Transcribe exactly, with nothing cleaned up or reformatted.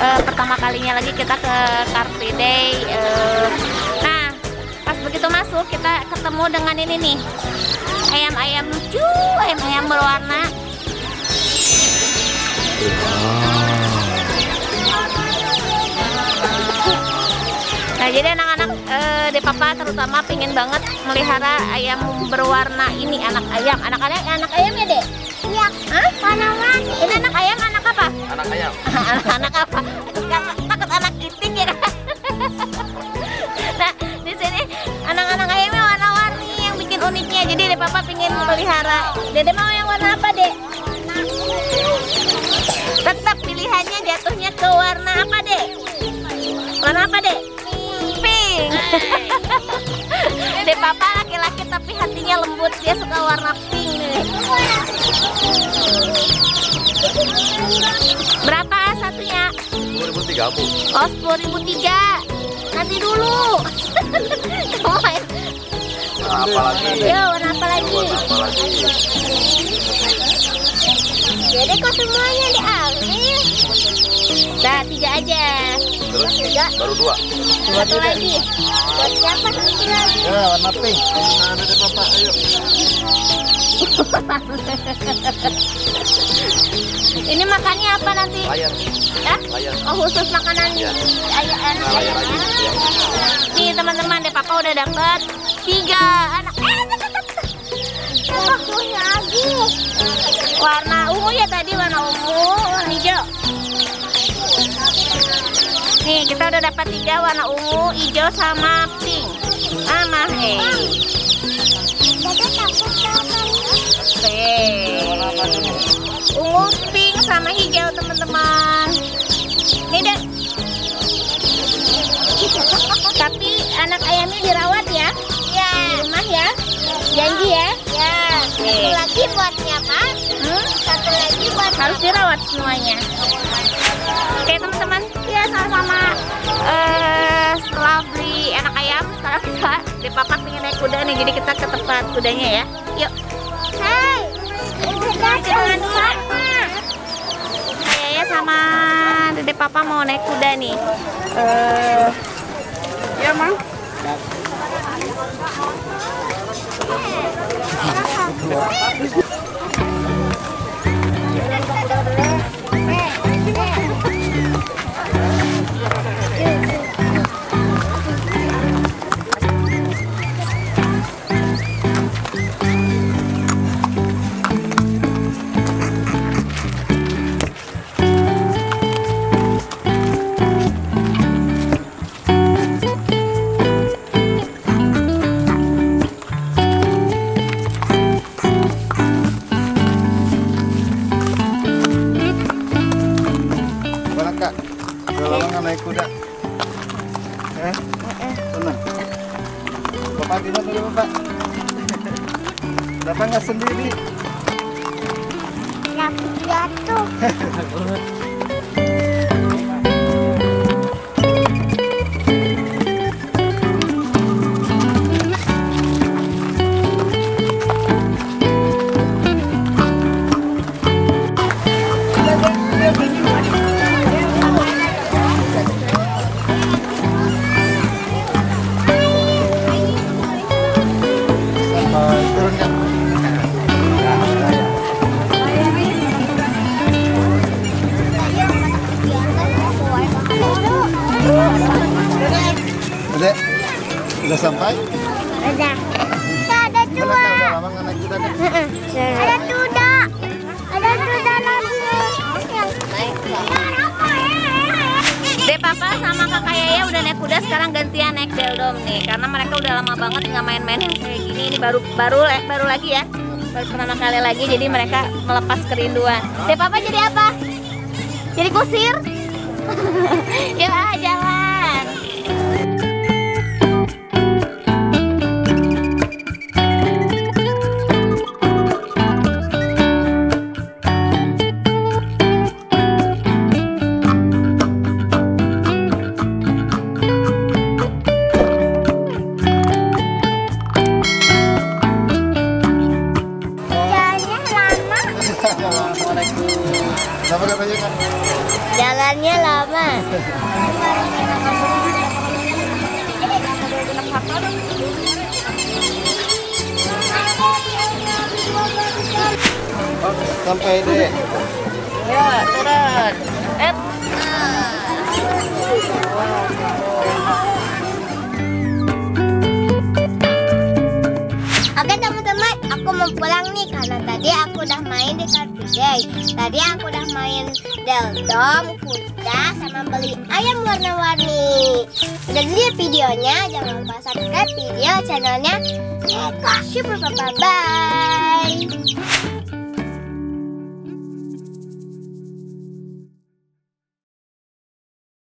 uh, pertama kalinya lagi kita ke Car Free Day. Uh, nah, pas begitu masuk kita ketemu dengan ini nih, ayam-ayam lucu, ayam-ayam berwarna. Nah, jadi anak-anak eh, di papa terutama pengen banget melihara ayam berwarna ini, anak ayam. Anak ayam, anak ayam ya, Dek? Iya. Hah? Warna-warni. Ini anak ayam, anak apa? Anak ayam. Anak apa? Takut anak kiting ya kan? Nah, di sini anak-anak ayamnya warna-warni yang bikin uniknya. Jadi di papa pengen melihara. Dede mau yang warna apa, Dek? Tetap pilihannya jatuhnya ke warna apa, Dek? Warna apa, Dek? Pink. Dek papa laki-laki tapi hatinya lembut, dia suka warna pink nih. Berapa satunya? sepuluh ribu tiga. Oh, sepuluh ribu tiga. Nanti dulu. Kemarin. Warna apa lagi? Yo, warna apa lagi? Warna apa lagi? Jadi kok semuanya diambil? Nah, tiga aja. Terus tiga. Baru dua. Satu lagi. Buat siapa satu lagi? Ya, warna pink. Nah, ada papa, ayo. Ini makannya apa nanti? Layar. Ya? Layar. Oh, khusus makanan ya. Ayam. Nah, layar aja. Nih teman-teman, deh papa udah dapat tiga anak. Waktunya habis. Warna ungu ya tadi, warna ungu, warna hijau. Nih kita udah dapat tiga warna ungu, hijau sama pink. Ah, mahe. Ungu, pink sama hijau teman-teman. Nih deh. Tapi anak ayamnya dirawat ya? Ya. Di rumah ya? Janji ya? Ya. Satu lagi buat siapa? Hmm? Satu lagi buat harus dirawat semuanya. Oke teman-teman, ya sama-sama. Uh, setelah beli anak ayam, sekarang kita di papa pengen naik kuda nih, jadi kita ke tempat kudanya ya. Yuk. Hai. Jangan lupa. Kayaknya sama Dede papa mau naik kuda nih. Uh, ya mang. Bapak gimana ya Bapak? Bapak nggak sendiri. Lagi jatuh. Dek, udah sampai? Udah. Ada dua. Ada kuda. Ada kuda lagi. Dek papa sama kakak Yaya udah naik kuda, sekarang gantian naik Deldom nih, karena mereka udah lama banget nggak main-main yang kayak gini. Ini baru baru baru lagi ya, baru pertama kali lagi, jadi mereka melepas kerinduan. Dek papa jadi apa? Jadi kusir? Yuk ah, jalan. Jalannya lama. Assalamualaikum. Selamat datang. Jalan. jalannya lama. Sampai deh. Ya, turun. Ep. Oke teman-teman, aku mau pulang nih karena tadi aku udah main di Car Free Day. Tadi aku udah main Deltom, kuda, sama beli ayam warna-warni. Udah dilihat videonya, jangan lupa subscribe video channelnya Eka Super Papa.